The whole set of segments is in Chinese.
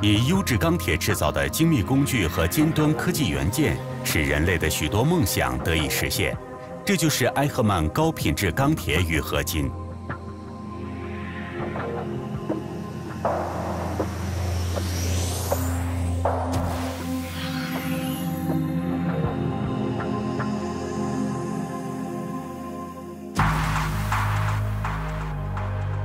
以优质钢铁制造的精密工具和尖端科技元件，使人类的许多梦想得以实现。这就是埃赫曼高品质钢铁与合金。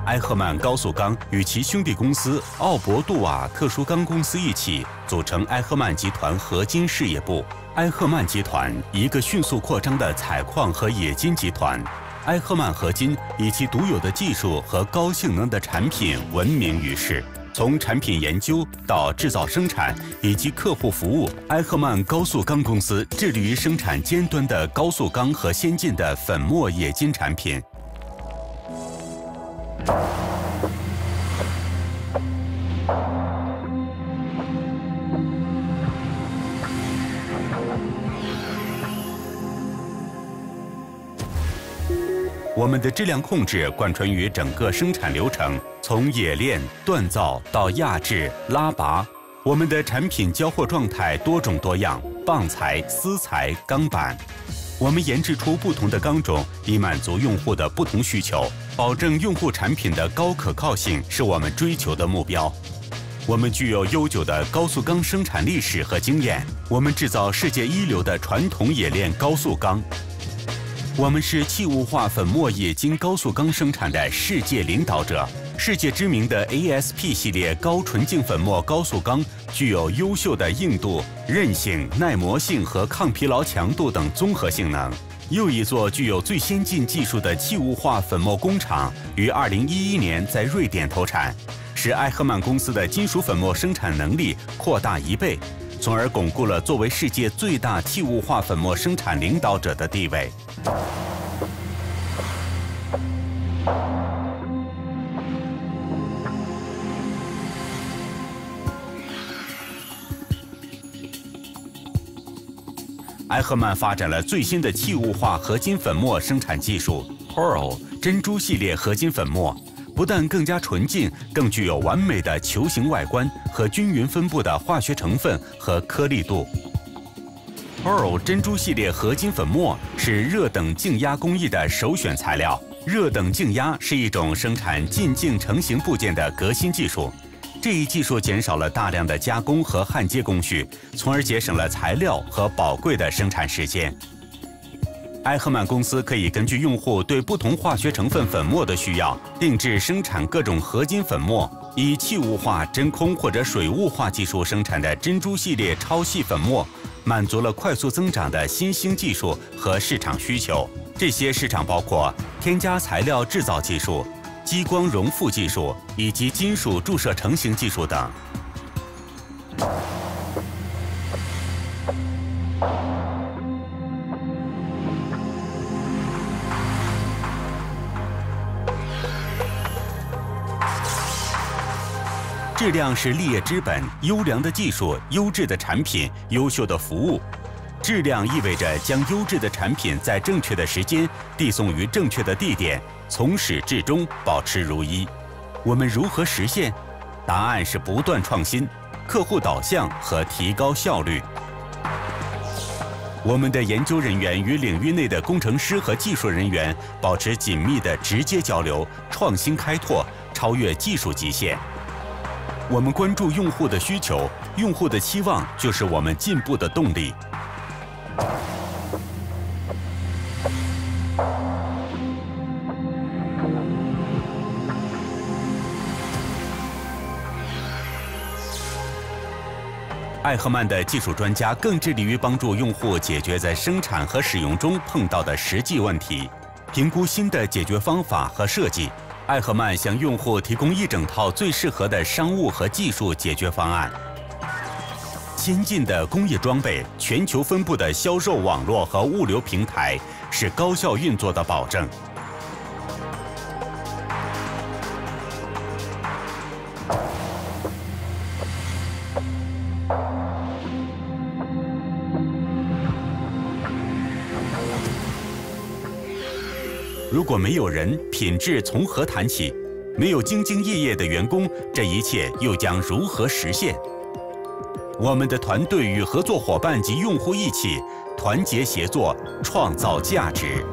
埃赫曼高速钢与其兄弟公司奥博杜瓦特殊钢公司一起组成埃赫曼集团合金事业部。埃赫曼集团一个迅速扩张的采矿和冶金集团。埃赫曼合金以其独有的技术和高性能的产品闻名于世。从产品研究到制造生产以及客户服务，埃赫曼高速钢公司致力于生产尖端的高速钢和先进的粉末冶金产品。 我们的质量控制贯穿于整个生产流程，从冶炼、锻造到压制、拉拔。我们的产品交货状态多种多样，棒材、丝材、钢板。 我们研制出不同的钢种，以满足用户的不同需求，保证用户产品的高可靠性是我们追求的目标。我们具有悠久的高速钢生产历史和经验，我们制造世界一流的传统冶炼高速钢。我们是气雾化粉末冶金高速钢生产的世界领导者。世界知名的 ASP 系列高纯净粉末高速钢具有优秀的硬度、韧性、耐磨性和抗疲劳强度等综合性能。又一座具有最先进技术的气雾化粉末工厂于2011年在瑞典投产，使埃赫曼公司的金属粉末生产能力扩大1倍，从而巩固了作为世界最大气雾化粉末生产领导者的地位。 埃赫曼发展了最新的气雾化合金粉末生产技术 ，perl 珍珠系列合金粉末，不但更加纯净，更具有完美的球形外观和均匀分布的化学成分和颗粒度。perl 珍珠系列合金粉末是热等净压工艺的首选材料。热等净压是一种生产近净成型部件的革新技术。 这一技术减少了大量的加工和焊接工序，从而节省了材料和宝贵的生产时间。埃赫曼公司可以根据用户对不同化学成分粉末的需要，定制生产各种合金粉末。以气雾化、真空或者水雾化技术生产的珍珠系列超细粉末，满足了快速增长的新兴技术和市场需求。这些市场包括添加材料制造技术。 激光熔覆技术以及金属注射成型技术等。质量是立业之本，优良的技术、优质的产品、优秀的服务。 质量意味着将优质的产品在正确的时间递送于正确的地点，从始至终保持如一。我们如何实现？答案是不断创新、客户导向和提高效率。我们的研究人员与领域内的工程师和技术人员保持紧密的直接交流，创新开拓，超越技术极限。 我们关注用户的需求，用户的期望就是我们进步的动力。埃赫曼的技术专家更致力于帮助用户解决在生产和使用中碰到的实际问题，评估新的解决方法和设计。 埃赫曼向用户提供一整套最适合的商务和技术解决方案，先进的工业装备、全球分布的销售网络和物流平台是高效运作的保证。如果没有人，品质从何谈起？没有兢兢业业的员工，这一切又将如何实现？我们的团队与合作伙伴及用户一起团结协作，创造价值。